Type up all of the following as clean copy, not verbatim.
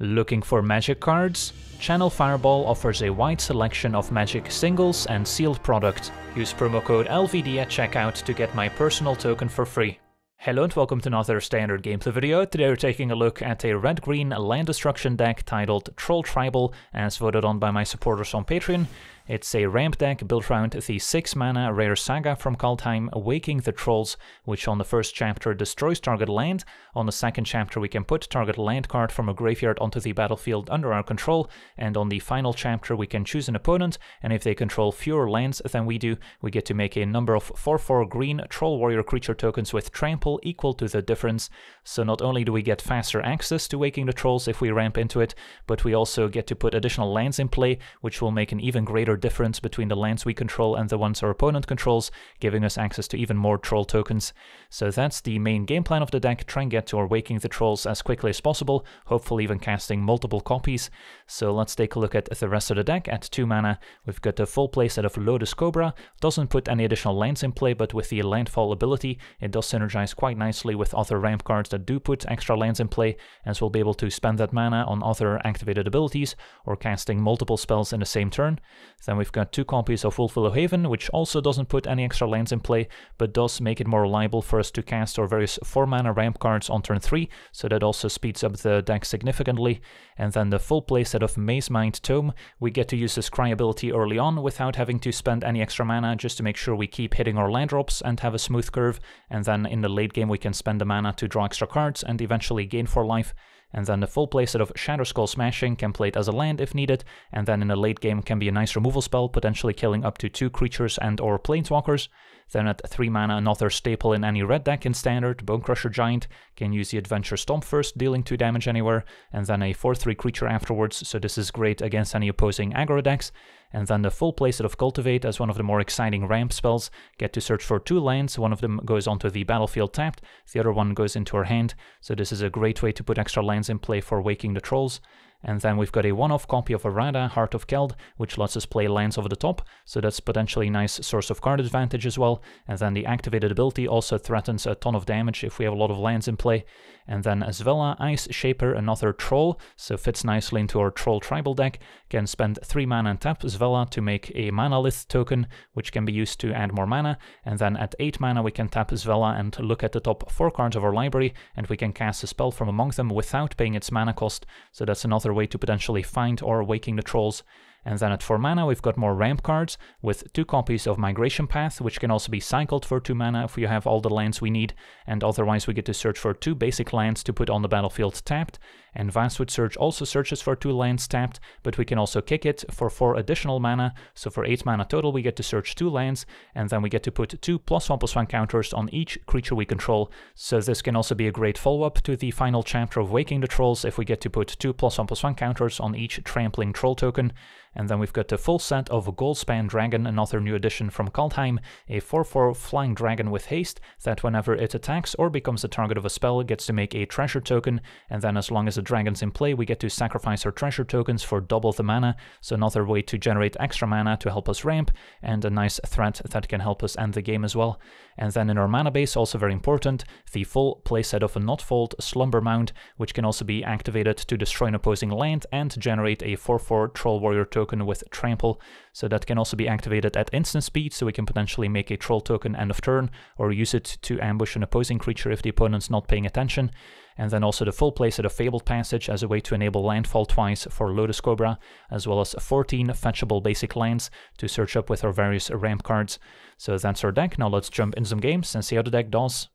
Looking for magic cards? Channel Fireball offers a wide selection of magic singles and sealed product. Use promo code LVD at checkout to get my personal token for free. Hello and welcome to another standard gameplay video. Today we're taking a look at a red-green land destruction deck titled Troll Tribal, as voted on by my supporters on Patreon. It's a ramp deck built around the 6-mana rare saga from Kaldheim, Waking the Trolls, which on the first chapter destroys target land. On the second chapter we can put target land card from a graveyard onto the battlefield under our control, and on the final chapter we can choose an opponent, and if they control fewer lands than we do, we get to make a number of 4/4 green Troll Warrior creature tokens with trample equal to the difference. So not only do we get faster access to Waking the Trolls if we ramp into it, but we also get to put additional lands in play, which will make an even greater difference between the lands we control and the ones our opponent controls, giving us access to even more troll tokens. So that's the main game plan of the deck. Try and get to our Waking the Trolls as quickly as possible, hopefully even casting multiple copies. So let's take a look at the rest of the deck. At 2 mana, we've got a full playset of Lotus Cobra. Doesn't put any additional lands in play, but with the landfall ability, it does synergize quite nicely with other ramp cards that do put extra lands in play, as we'll be able to spend that mana on other activated abilities or casting multiple spells in the same turn. Then we've got 2 copies of Wolfwillow Haven, which also doesn't put any extra lands in play, but does make it more reliable for us to cast our various 4-mana ramp cards on turn 3, so that also speeds up the deck significantly. And then the full playset of Maze Mind Tome. We get to use this Scry ability early on without having to spend any extra mana, just to make sure we keep hitting our land drops and have a smooth curve, and then in the late game we can spend the mana to draw extra cards and eventually gain 4 life. And then the full playset of Shatter Skull Smashing, can play it as a land if needed, and then in the late game can be a nice removal spell, potentially killing up to 2 creatures and or planeswalkers. Then at 3 mana, another staple in any red deck in standard, Bonecrusher Giant, can use the Adventure Stomp first, dealing 2 damage anywhere, and then a 4/3 creature afterwards, so this is great against any opposing aggro decks. And then the full playset of Cultivate as one of the more exciting ramp spells. Get to search for 2 lands, one of them goes onto the battlefield tapped, the other one goes into our hand, so this is a great way to put extra lands in play for Waking the Trolls. And then we've got a one-off copy of Arada, Heart of Keld, which lets us play lands over the top, so that's potentially a nice source of card advantage as well. And then the activated ability also threatens a ton of damage if we have a lot of lands in play. And then Svella, Ice Shaper, another troll, so fits nicely into our Troll Tribal deck. Can spend 3 mana and tap Svella to make a Manalith token, which can be used to add more mana. And then at 8 mana we can tap Svella and look at the top 4 cards of our library, and we can cast a spell from among them without paying its mana cost, so that's another way to potentially find or Waking the Trolls. And then at 4 mana we've got more ramp cards, with 2 copies of Migration Path, which can also be cycled for 2 mana if we have all the lands we need, and otherwise we get to search for 2 basic lands to put on the battlefield tapped. And Vastwood Surge also searches for 2 lands tapped, but we can also kick it for 4 additional mana, so for 8 mana total we get to search 2 lands, and then we get to put 2 +1/+1 counters on each creature we control, so this can also be a great follow-up to the final chapter of Waking the Trolls if we get to put 2 +1/+1 counters on each trampling troll token. And then we've got the full set of Goldspan Dragon, another new addition from Kaldheim, a 4/4 flying dragon with haste that whenever it attacks or becomes the target of a spell gets to make a treasure token, and then as long as the dragon's in play we get to sacrifice our treasure tokens for double the mana, so another way to generate extra mana to help us ramp, and a nice threat that can help us end the game as well. And then in our mana base, also very important, the full playset of a Nofold Slumber Mound, which can also be activated to destroy an opposing land and generate a 4/4 Troll Warrior token with trample, so that can also be activated at instant speed, so we can potentially make a troll token end of turn or use it to ambush an opposing creature if the opponent's not paying attention. And then also the full playset of Fabled Passage as a way to enable landfall twice for Lotus Cobra, as well as 14 fetchable basic lands to search up with our various ramp cards. So that's our deck. Now let's jump in some games and see how the deck does.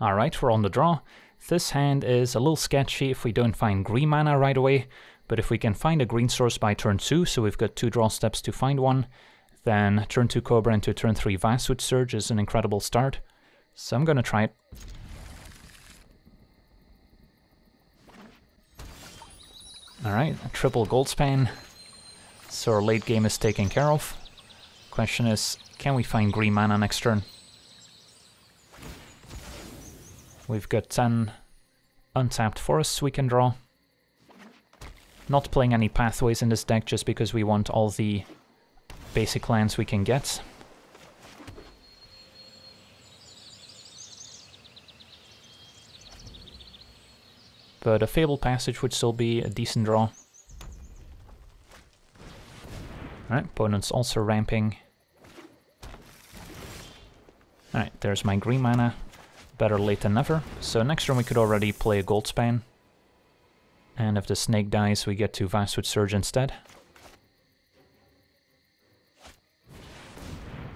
Alright, we're on the draw. This hand is a little sketchy if we don't find green mana right away, but if we can find a green source by turn 2, so we've got 2 draw steps to find one, then turn 2 Cobra into turn 3 Vastwood Surge is an incredible start, so I'm gonna try it. Alright, a triple Goldspan, so our late game is taken care of. Question is, can we find green mana next turn? We've got 10 untapped forests we can draw. Not playing any pathways in this deck just because we want all the basic lands we can get. but a Fabled Passage would still be a decent draw. Alright, opponent's also ramping. Alright, there's my green mana. Better late than never. So next turn we could already play a Goldspan. And if the snake dies, we get to Vastwood Surge instead.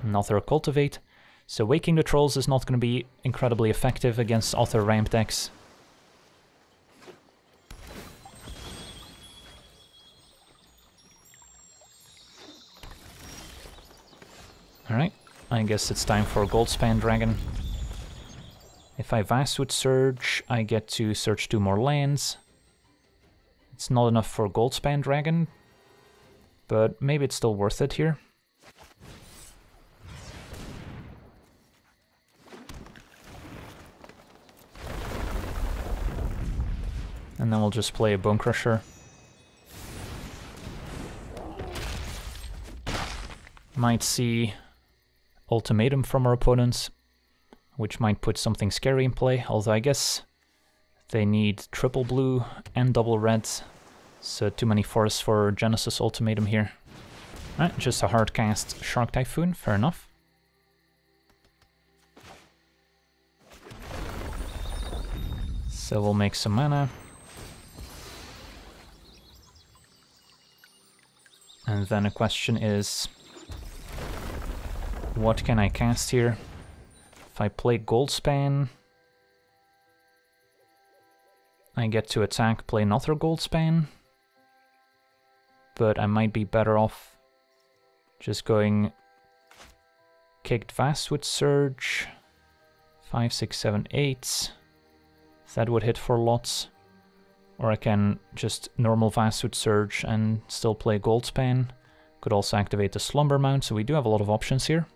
Another Cultivate. So Waking the Trolls is not going to be incredibly effective against other ramp decks. Alright, I guess it's time for Goldspan Dragon. If I Vastwood Surge, I get to search two more lands. It's not enough for Goldspan Dragon, but maybe it's still worth it here. And then we'll just play a Bonecrusher. Might see Ultimatum from our opponents, which might put something scary in play, although I guess they need triple blue and double red, so too many forests for Genesis Ultimatum here. Alright, just a hard cast Shark Typhoon, fair enough. So we'll make some mana. And then a question is, what can I cast here? If I play Goldspan, I get to attack, play another Goldspan, but I might be better off just going kicked Vastwood Surge, 5, 6, 7, 8, that would hit for lots, or I can just normal Vastwood Surge and still play Goldspan, could also activate the Slumber Mound, so we do have a lot of options here.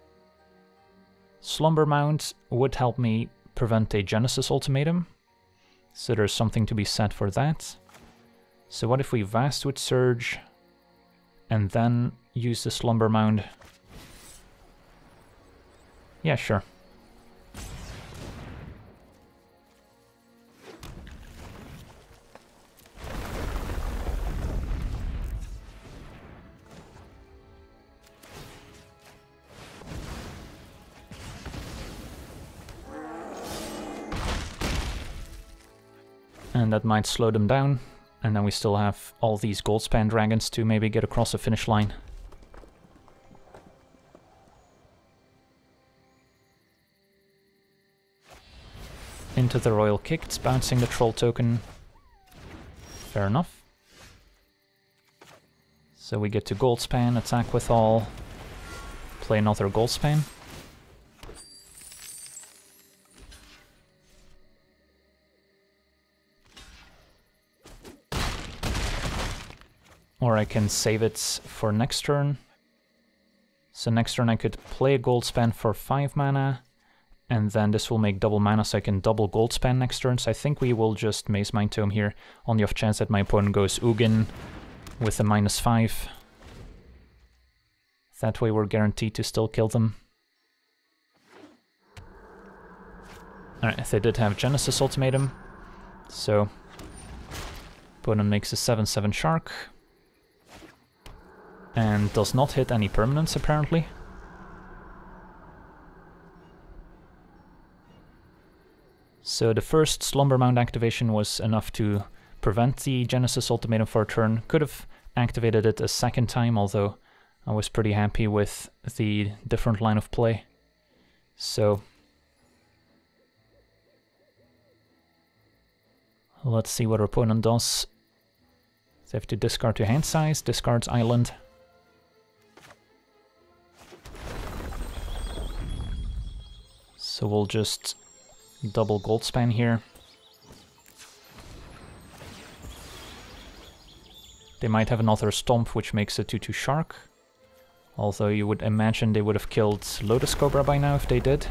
Slumber Mound would help me prevent a Genesis Ultimatum, so there's something to be said for that. So what if we Vastwood Surge and then use the Slumber Mound? Yeah, sure. And that might slow them down, and then we still have all these Goldspan Dragons to maybe get across the finish line. Into the Royal Kicked, bouncing the Troll token. Fair enough. So we get to Goldspan, attack with all, play another Goldspan. Or I can save it for next turn. So next turn I could play a Goldspan for 5 mana, and then this will make double mana, so I can double Goldspan next turn. So I think we will just Maze Mind Tome here, on the off chance that my opponent goes Ugin with a -5. That way we're guaranteed to still kill them. Alright, they did have Genesis Ultimatum, so opponent makes a 7/7 Shark. And does not hit any permanents, apparently. So the first Slumber Mound activation was enough to prevent the Genesis Ultimatum for a turn. Could have activated it a second time, although I was pretty happy with the different line of play. So let's see what our opponent does. They have to discard to hand size, discards Island. So we'll just double Goldspan here. They might have another Stomp, which makes a 2/2 Shark. Although you would imagine they would have killed Lotus Cobra by now if they did.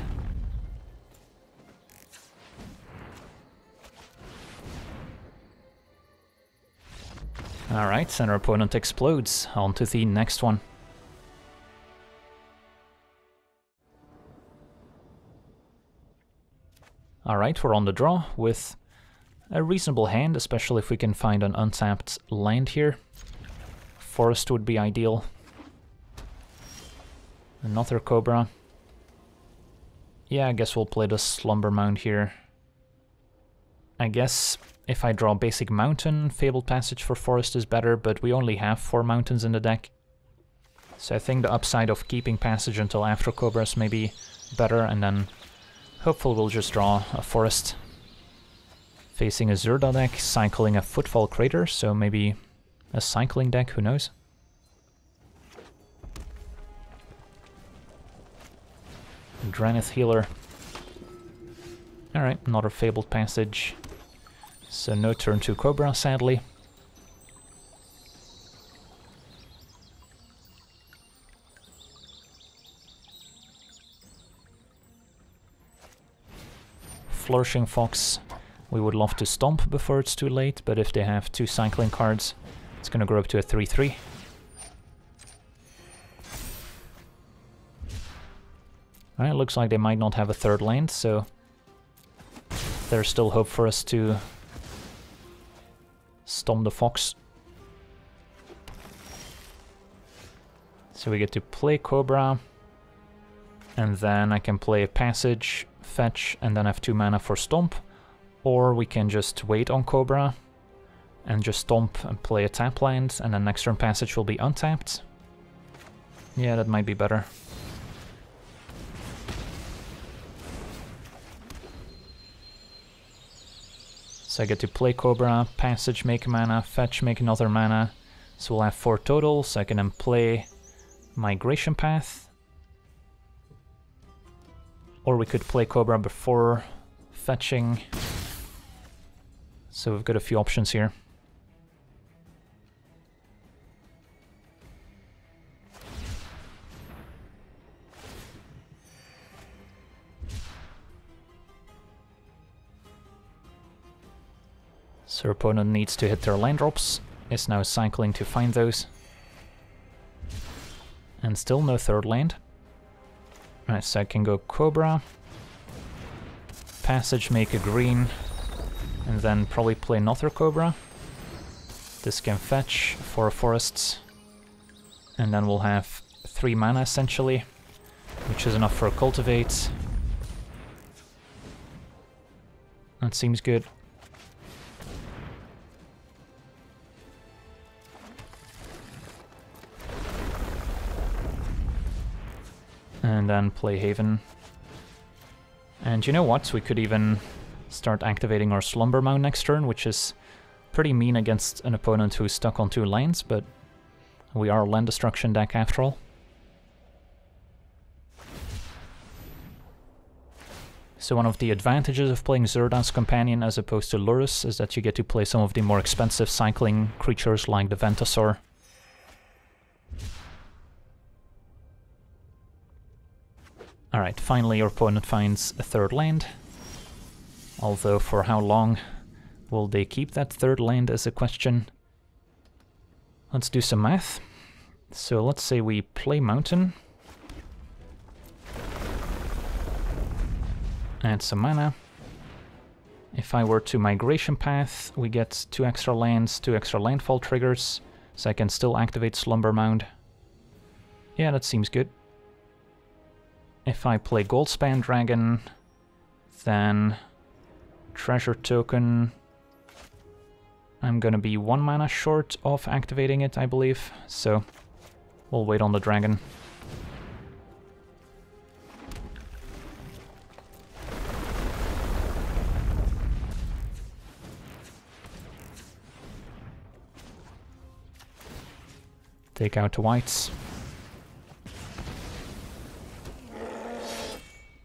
Alright, and our opponent explodes. On to the next one. Alright, we're on the draw with a reasonable hand, especially if we can find an untapped land here. Forest would be ideal. Another Cobra. Yeah, I guess we'll play the Slumber Mound here. I guess if I draw basic mountain, Fabled Passage for forest is better, but we only have 4 mountains in the deck. So I think the upside of keeping Passage until after Cobras may be better, and then hopefully we'll just draw a forest. Facing a Zerda deck, cycling a Footfall Crater, so maybe a cycling deck, who knows? Drannith Healer. Alright, another Fabled Passage. So no turn 2 Cobra, sadly. Flourishing Fox. We would love to stomp before it's too late, but if they have 2 cycling cards, it's gonna grow up to a 3/3. Alright, looks like they might not have a third land, so there's still hope for us to stomp the fox. So we get to play Cobra, and then I can play a Passage, fetch, and then have 2 mana for stomp, or we can just wait on Cobra and just stomp and play a tap land, and then next turn Passage will be untapped. Yeah, that might be better. So I get to play Cobra, Passage, make mana, fetch, make another mana, so we'll have 4 total, so I can then play Migration Path. Or we could play Cobra before fetching, so we've got a few options here. So our opponent needs to hit their land drops, is now cycling to find those. And still no third land. Alright, so I can go Cobra, Passage, make a green, and then probably play another Cobra. This can fetch for forests, and then we'll have 3 mana essentially, which is enough for a Cultivate. That seems good. And then play Haven. And you know what, we could even start activating our Slumber Mound next turn, which is pretty mean against an opponent who's stuck on 2 lands, but we are a land destruction deck after all. So one of the advantages of playing Zerda's Companion as opposed to Lurrus is that you get to play some of the more expensive cycling creatures like the Ventosaur. Alright, finally your opponent finds a third land, although for how long will they keep that third land is a question. Let's do some math. So let's say we play Mountain, add some mana. If I were to Migration Path, we get 2 extra lands, 2 extra landfall triggers, so I can still activate Slumber Mound. Yeah, that seems good. If I play Goldspan Dragon, then Treasure Token, I'm gonna be 1 mana short of activating it, I believe, so we'll wait on the dragon. Take out the whites.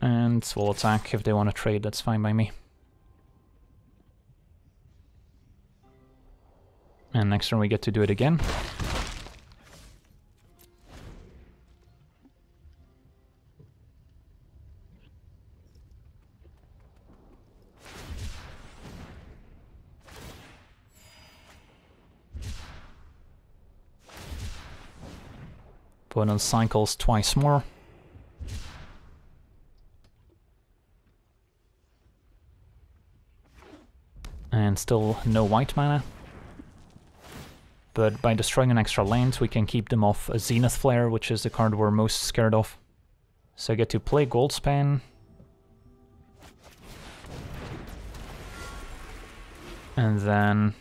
And we'll attack. If they want to trade, that's fine by me. And next turn we get to do it again. Opponent cycles twice more. and still no white mana. But by destroying an extra land, we can keep them off a Zenith Flare, which is the card we're most scared of. So I get to play Goldspan. And then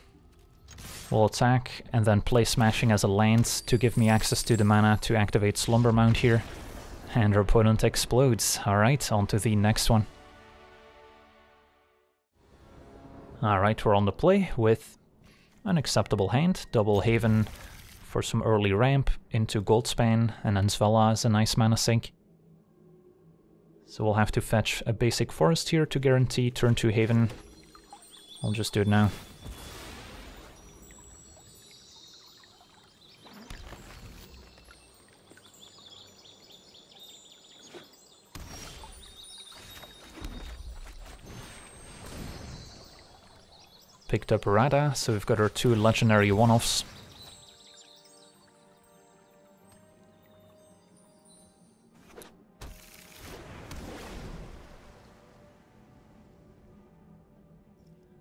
we'll attack, and then play Smashing as a land to give me access to the mana to activate Slumber Mound here. And our opponent explodes. Alright, on to the next one. Alright, we're on the play with an acceptable hand. Double Haven for some early ramp into Goldspan, and then Svella as a nice mana sink. So we'll have to fetch a basic forest here to guarantee turn 2 Haven. I'll just do it now. Picked up Radha, so we've got our two legendary one-offs.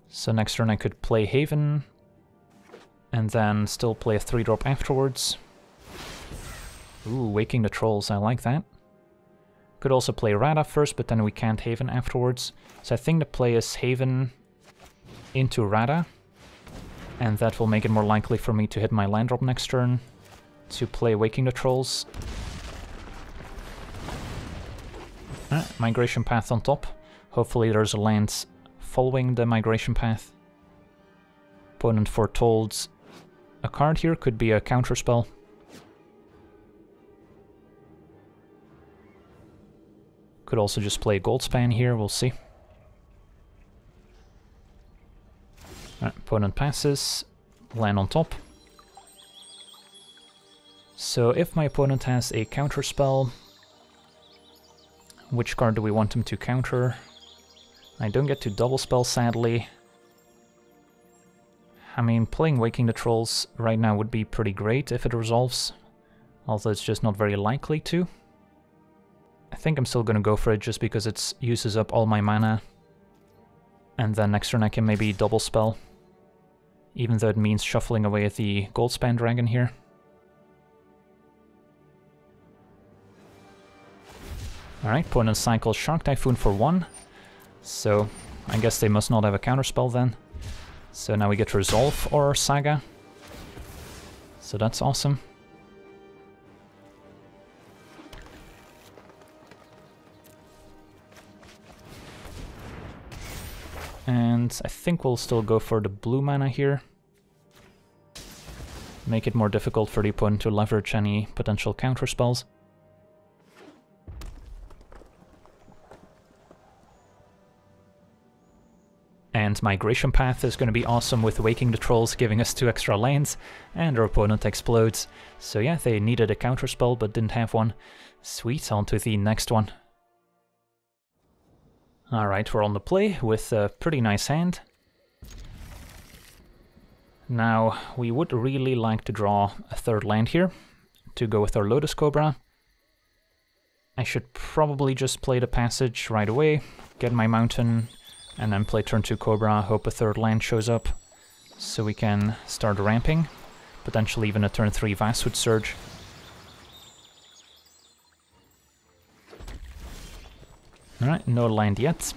So next turn I could play Haven, and then still play a 3-drop afterwards. Ooh, Waking the Trolls, I like that. Could also play Radha first, but then we can't Haven afterwards. So I think the play is Haven into Radha, and that will make it more likely for me to hit my land drop next turn to play Waking the Trolls. Migration Path on top. Hopefully there's a land following the Migration Path. Opponent foretold a card here, could be a counterspell. Could also just play Goldspan here, we'll see. Opponent passes, land on top. So if my opponent has a counterspell, which card do we want him to counter? I don't get to double spell, sadly. I mean, playing Waking the Trolls right now would be pretty great if it resolves, although it's just not very likely to. I think I'm still gonna go for it just because it uses up all my mana, and then next turn I can maybe double spell, even though it means shuffling away at the Goldspan Dragon here. Alright, opponent cycles Shark Typhoon for 1, so I guess they must not have a counterspell then. So now we get to Resolve or Saga, so that's awesome. And I think we'll still go for the blue mana here. Make it more difficult for the opponent to leverage any potential counterspells. And Migration Path is going to be awesome with Waking the Trolls giving us 2 extra lands, and our opponent explodes. So yeah, they needed a counterspell but didn't have one. Sweet, on to the next one. Alright, we're on the play with a pretty nice hand. Now, we would really like to draw a 3rd land here, to go with our Lotus Cobra. I should probably just play the Passage right away, get my Mountain, and then play turn 2 Cobra, hope a 3rd land shows up, so we can start ramping, potentially even a turn 3 Vastwood Surge. Alright, no land yet.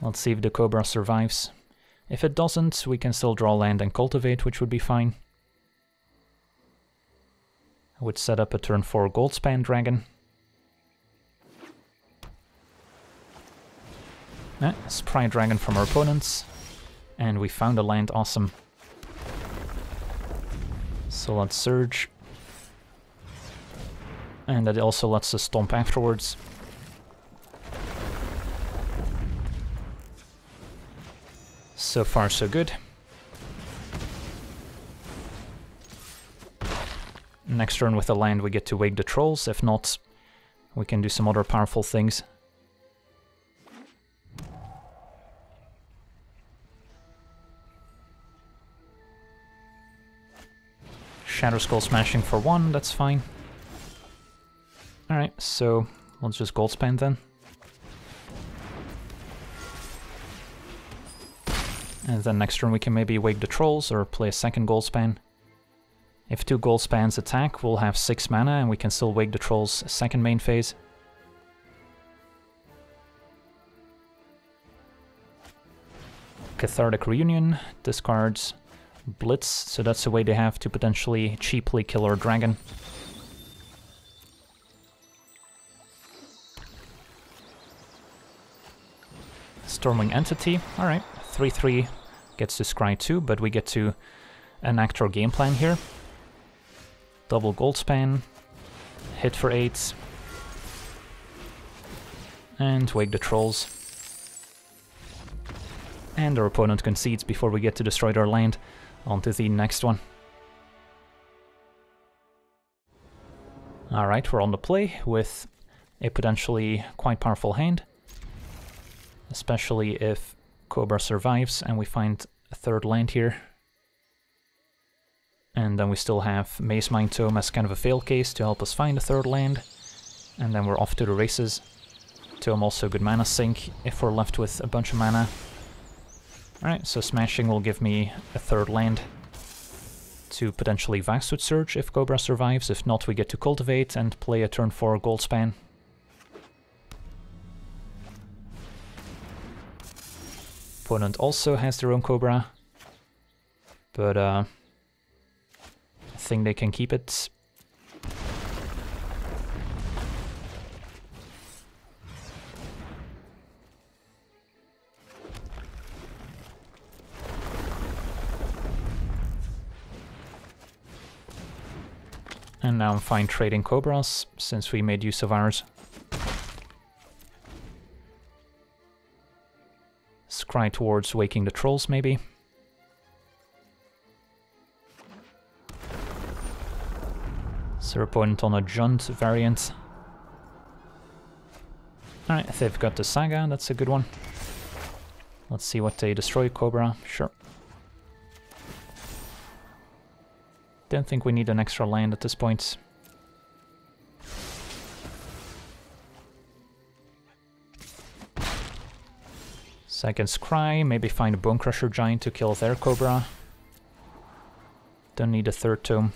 Let's see if the Cobra survives. If it doesn't, we can still draw land and cultivate, which would be fine. I would set up a turn 4 Goldspan Dragon. Sprite Dragon from our opponents. And we found a land, awesome. So let's Surge. And that also lets us stomp afterwards. So far, so good. Next turn with the land we get to Wake the Trolls, if not we can do some other powerful things. Shatter Skull Smashing for 1, that's fine. Alright, so let's just Goldspan then. And then next turn we can maybe Wake the Trolls or play a second Goldspan. If two Goldspans attack, we'll have 6 mana and we can still Wake the Trolls second main phase. Cathartic Reunion discards Blitz, so that's a way they have to potentially cheaply kill our dragon. Stormwing Entity, alright, 3-3 gets to scry 2, but we get to enact our game plan here. Double Goldspan, hit for 8, and Wake the Trolls. And our opponent concedes before we get to destroy their land. On to the next one. Alright, we're on the play with a potentially quite powerful hand. Especially if Cobra survives and we find a third land here. And then we still have Maze Mind Tome as kind of a failcase to help us find a third land. And then we're off to the races. Tome also good mana sink if we're left with a bunch of mana. Alright, so Smashing will give me a third land to potentially Vastwood Surge if Cobra survives. If not, we get to Cultivate and play a turn 4 Goldspan. Opponent also has their own Cobra, but I think they can keep it. And now I'm fine trading Cobras, since we made use of ours. Scry towards Waking the Trolls, maybe. Is their opponent on a Junt variant? Alright, they've got the Saga, that's a good one. Let's see what they destroy. Cobra, sure. Don't think we need an extra land at this point. Second scry, maybe find a Bonecrusher Giant to kill their Cobra. Don't need a third Tome.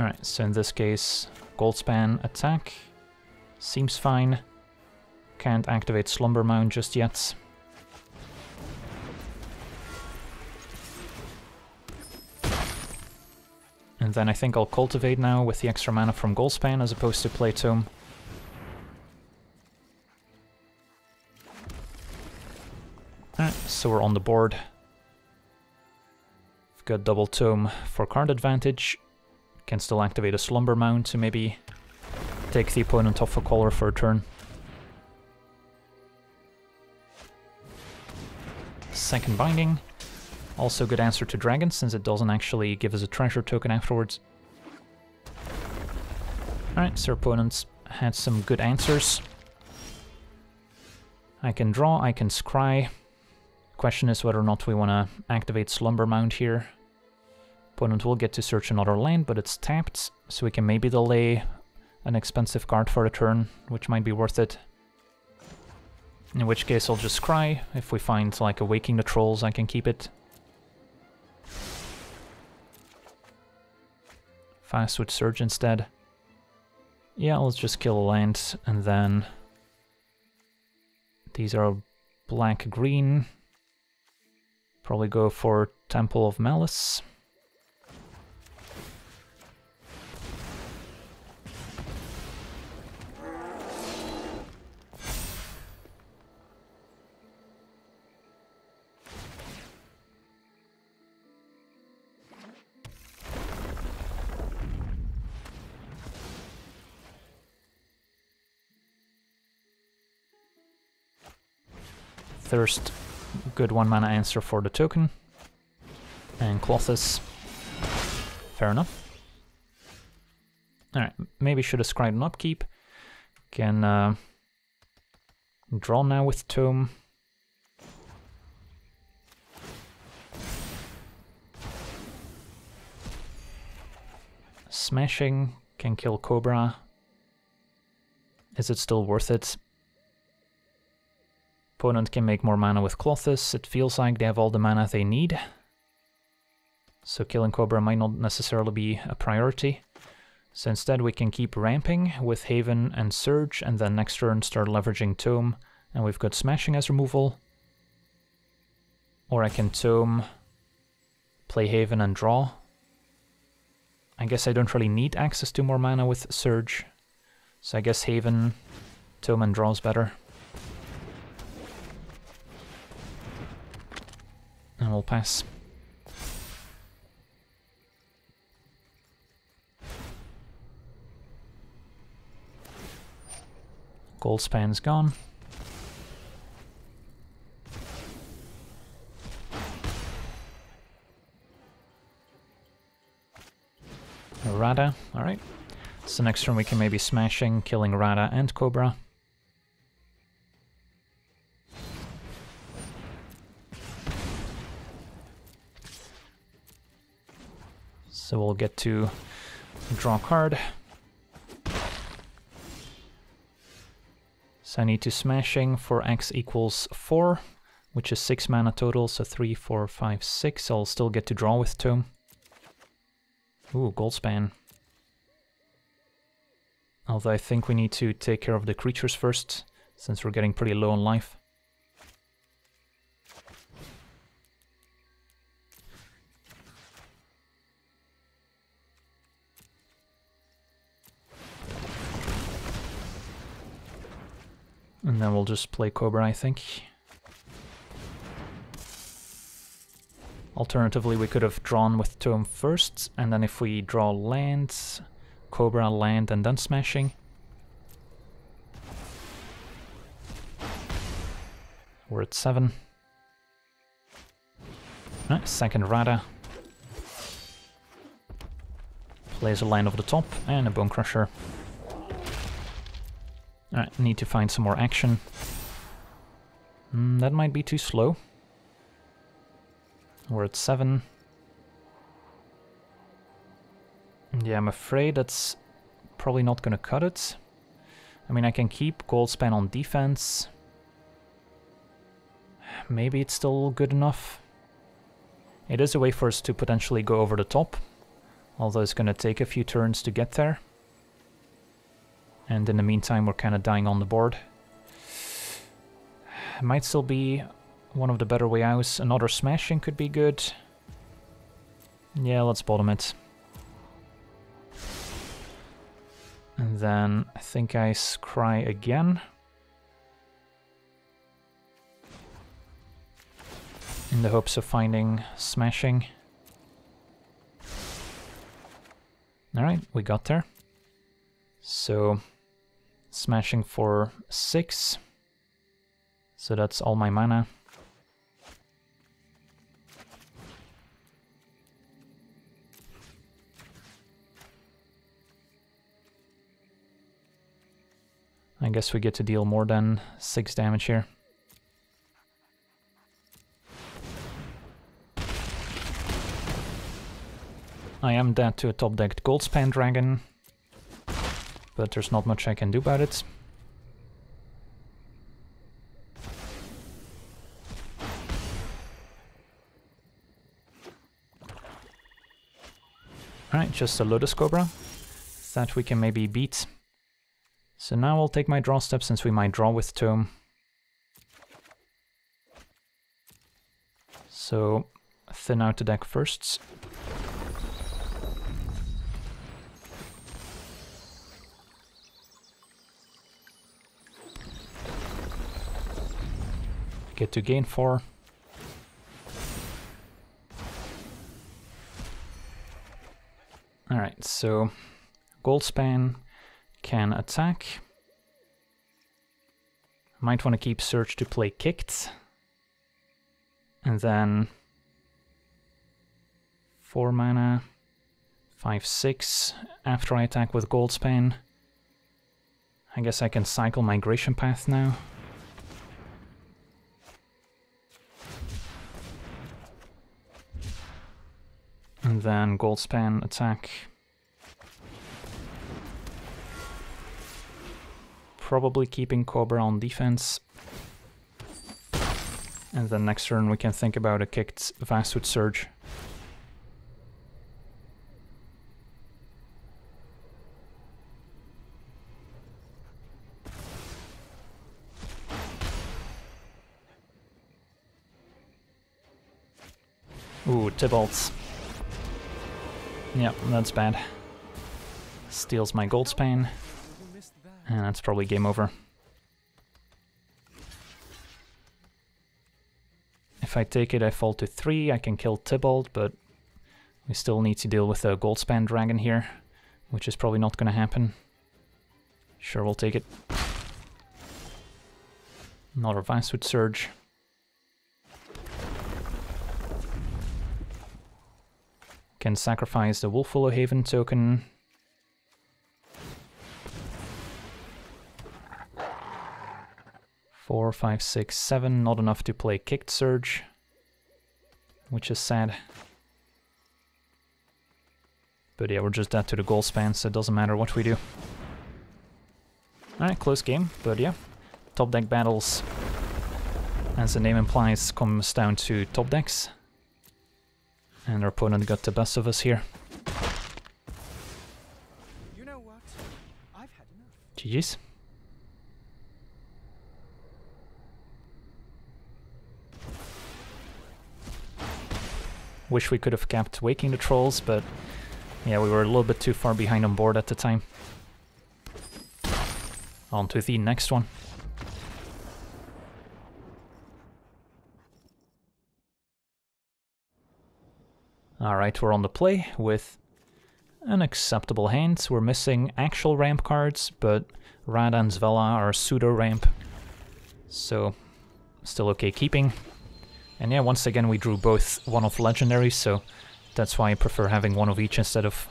Alright, so in this case, Goldspan attack. Seems fine. Can't activate Slumber Mound just yet. And then I think I'll Cultivate now with the extra mana from Goldspan as opposed to play Tome. Alright, so we're on the board. We've got double Tome for card advantage. Can still activate a Slumber Mound to maybe take the opponent off a collar for a turn. Second Binding. Also good answer to Dragon, since it doesn't actually give us a treasure token afterwards. Alright, so our opponent had some good answers. I can draw, I can scry. Question is whether or not we want to activate Slumber Mound here. Opponent will get to search another land, but it's tapped, so we can maybe delay an expensive card for a turn, which might be worth it. In which case I'll just scry. If we find like a Waking the Trolls, I can keep it. Vastwood Surge instead. Yeah, let's just kill a land, and then these are black-green. Probably go for Temple of Malice. Thirst, good 1 mana answer for the token. And Klothys, fair enough. Alright, maybe should have scribed an upkeep. Can draw now with Tome. Smashing, can kill Cobra. Is it still worth it? opponent can make more mana with Klothys. It feels like they have all the mana they need. So killing Cobra might not necessarily be a priority. So instead we can keep ramping with Haven and Surge, and then next turn start leveraging Tome, and we've got Smashing as removal. Or I can Tome, play Haven and draw. I guess I don't really need access to more mana with Surge, so I guess Haven, Tome and draw is better. And we'll pass. Goldspan's gone. Radha, alright. So next turn we can maybe Smashing, killing Radha and Cobra. So we'll get to draw a card. So I need to Smashing for X equals 4, which is 6 mana total, so 3, 4, 5, 6. I'll still get to draw with Tome. Ooh, Goldspan. Although I think we need to take care of the creatures first, since we're getting pretty low on life. And then we'll just play Cobra, I think. Alternatively, we could have drawn with Tome first, and then if we draw lands, Cobra, land, and then Smashing. We're at 7. Right, second Radha. Plays a land over the top, and a Bonecrusher. Alright, need to find some more action. That might be too slow. We're at 7. Yeah, I'm afraid that's probably not gonna cut it. I mean, I can keep Goldspan on defense. Maybe it's still good enough. It is a way for us to potentially go over the top, although it's gonna take a few turns to get there. And in the meantime, we're kind of dying on the board. It might still be one of the better way outs. Another Smashing could be good. Yeah, let's bottom it. And then I think I scry again. In the hopes of finding Smashing. Alright, we got there. So... Smashing for 6, so that's all my mana. I guess we get to deal more than 6 damage here. I am dead to a top-decked Goldspan Dragon, but there's not much I can do about it. Alright, just a Lotus Cobra that we can maybe beat. So now I'll take my draw step, since we might draw with Tome. So thin out the deck first. Get to gain 4. Alright, so Goldspan can attack. Might want to keep Surge to play Kicked. And then 4 mana, 5, 6. After I attack with Goldspan, I guess I can cycle Migration Path now. And then Goldspan attack. Probably keeping Cobra on defense. And then next turn we can think about a kicked Vastwood Surge. Ooh, Tybalt's. Yep, that's bad. Steals my Goldspan. And that's probably game over. If I take it, I fall to 3. I can kill Tybalt, but we still need to deal with the Goldspan Dragon here, which is probably not going to happen. Sure, we'll take it. Another Vastwood Surge. Can sacrifice the Wolfwillow Haven token. Four, five, six, seven. Not enough to play Kicked Surge, which is sad. But yeah, we're just dead to the Goldspan, so it doesn't matter what we do. Alright, close game, but yeah. Top deck battles, as the name implies, comes down to top decks. And our opponent got the best of us here. You know what? I've had enough. GG's. Wish we could have kept Waking the Trolls, but yeah, we were a little bit too far behind on board at the time. On to the next one. Alright, we're on the play with an acceptable hand. We're missing actual ramp cards, but Radha and Svella are pseudo-ramp, so still okay keeping. And yeah, once again we drew both one-off legendaries, so that's why I prefer having one of each instead of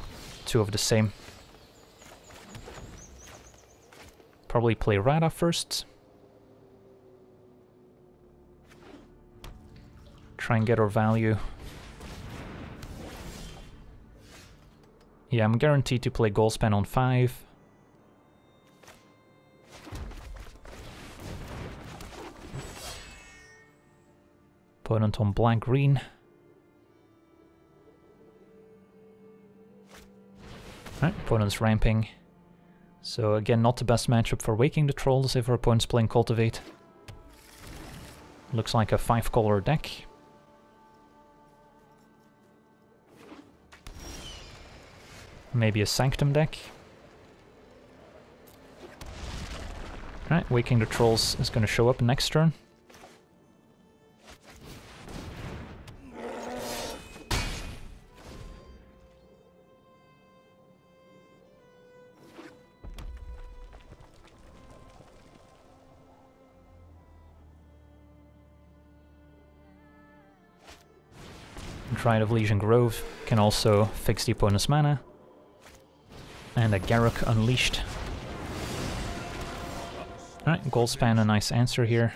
two of the same. Probably play Radha first. Try and get our value. Yeah, I'm guaranteed to play Goldspan on 5. Opponent on black-green. Alright, opponent's ramping. So again, not the best matchup for Waking the Trolls if our opponent's playing Cultivate. Looks like a 5-color deck. Maybe a Sanctum deck. Alright, Waking the Trolls is going to show up next turn. Rite of Legion Grove can also fix the opponent's mana. And a Garruk Unleashed. Alright, Goldspan, a nice answer here.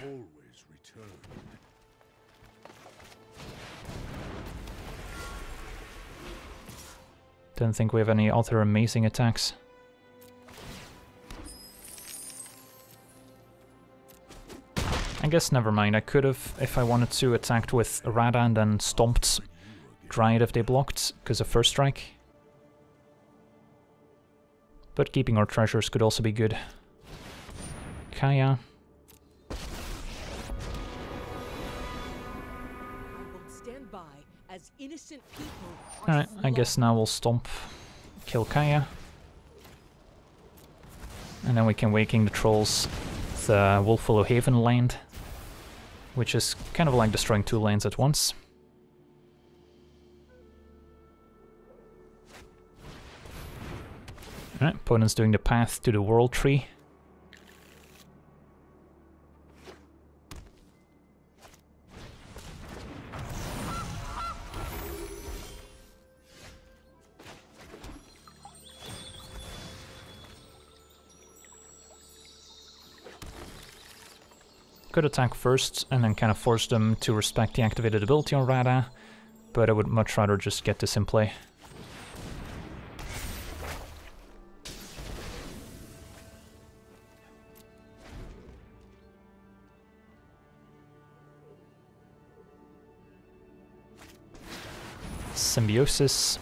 Don't think we have any other amazing attacks. I guess never mind, I could have, if I wanted to, attacked with Radha and then stomped Dryad if they blocked, because of first strike. But keeping our treasures could also be good. Kaia. Alright, I guess now we'll stomp, kill Kaia. And then we can Waking the Trolls, the Wolfwillow Haven land, which is kind of like destroying two lands at once. Alright, opponent's doing the path to the World Tree. Could attack first and then kind of force them to respect the activated ability on Radha, but I would much rather just get this in play. Symbiosis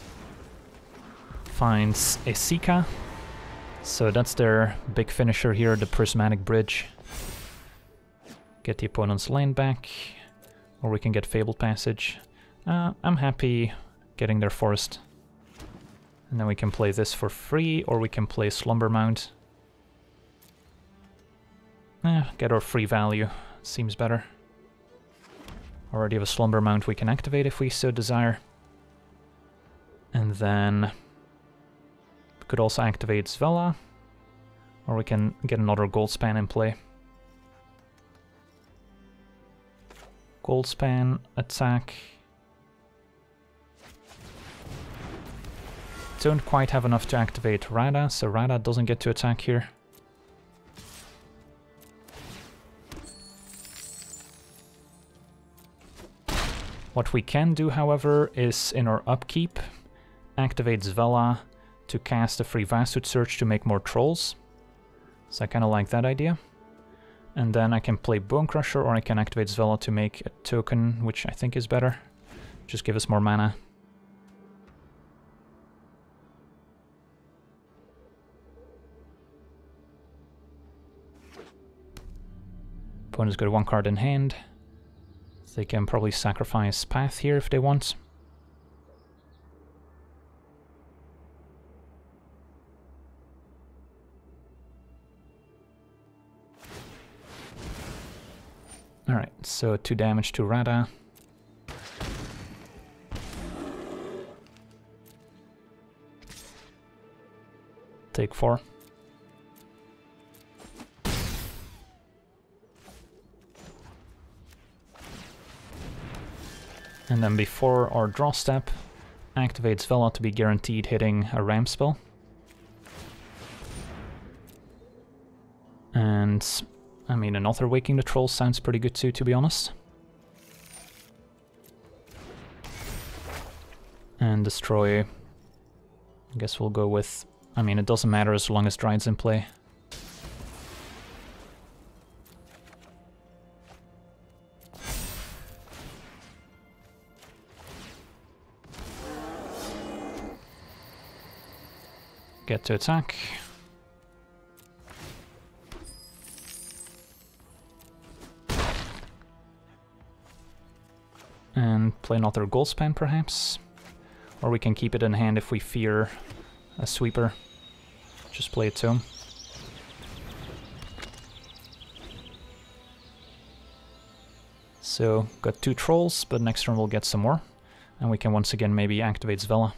finds a Sika. So that's their big finisher here, the Prismatic Bridge. Get the opponent's land back, or we can get Fabled Passage. I'm happy getting their forest. And then we can play this for free, or we can play Slumber Mound. Get our free value, seems better. Already have a Slumber Mound we can activate if we so desire. And then we could also activate Svella, or we can get another Goldspan in play. Goldspan, attack. Don't quite have enough to activate Radha, so Radha doesn't get to attack here. What we can do, however, is in our upkeep, activate Svella to cast a free Vastwood Surge to make more trolls. So I kind of like that idea. And then I can play Bonecrusher, or I can activate Svella to make a token, which I think is better. Just give us more mana. Opponent's got one card in hand. So they can probably sacrifice Path here if they want. Alright, so 2 damage to Radha. Take 4. And then before our draw step, activates Svella to be guaranteed hitting a ramp spell. And I mean, another Waking the Trolls sounds pretty good too, to be honest. And destroy. I guess we'll go with... I mean, it doesn't matter as long as Dride's in play. Get to attack. And play another Goldspan, perhaps. Or we can keep it in hand if we fear a sweeper. Just play a Tome. So, got 2 trolls, but next turn we'll get some more. And we can once again maybe activate Svella.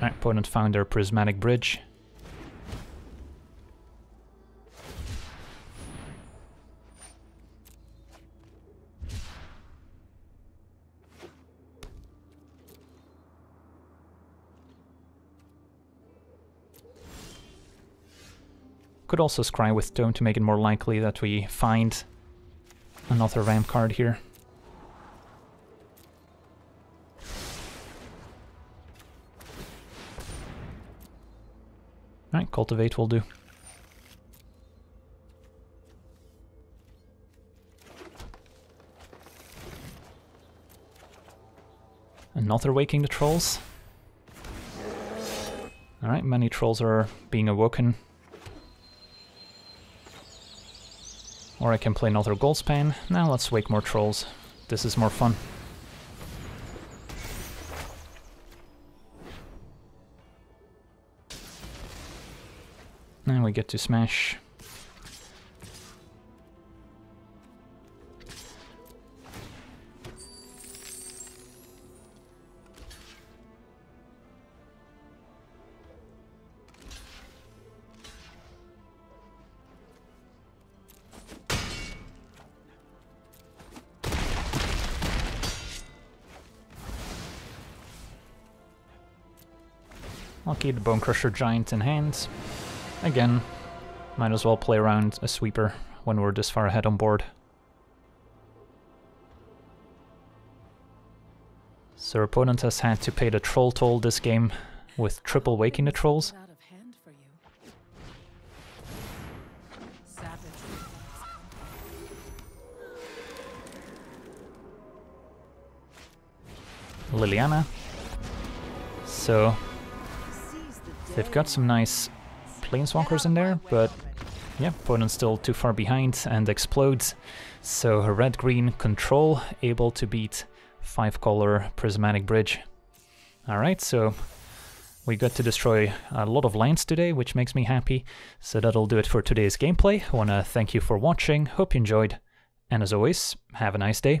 Our opponent found their Prismatic Bridge. Could also scry with Tome to make it more likely that we find another ramp card here. Alright, Cultivate will do. Another Waking the Trolls. Alright, many trolls are being awoken. Or I can play another Goldspan. Now let's wake more trolls. This is more fun. Now we get to smash. Lucky the Bonecrusher Giant in hand. Again, might as well play around a sweeper when we're this far ahead on board. So our opponent has had to pay the troll toll this game with triple Waking the Trolls. Liliana. so they've got some nice planeswalkers in there, but yeah, opponent's still too far behind and explodes. So her red-green control able to beat 5-color Prismatic Bridge. Alright, so we got to destroy a lot of lands today, which makes me happy. So that'll do it for today's gameplay. I want to thank you for watching, hope you enjoyed, and as always, have a nice day.